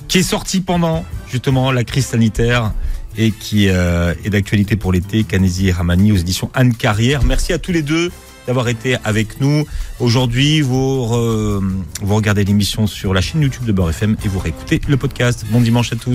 qui est sorti pendant justement la crise sanitaire et qui euh, est d'actualité pour l'été. Canesi et Rahmani aux éditions Anne Carrière. Merci à tous les deux d'avoir été avec nous. Aujourd'hui, vous, euh, vous regardez l'émission sur la chaîne YouTube de Beur F M et vous réécoutez le podcast. Bon dimanche à tous.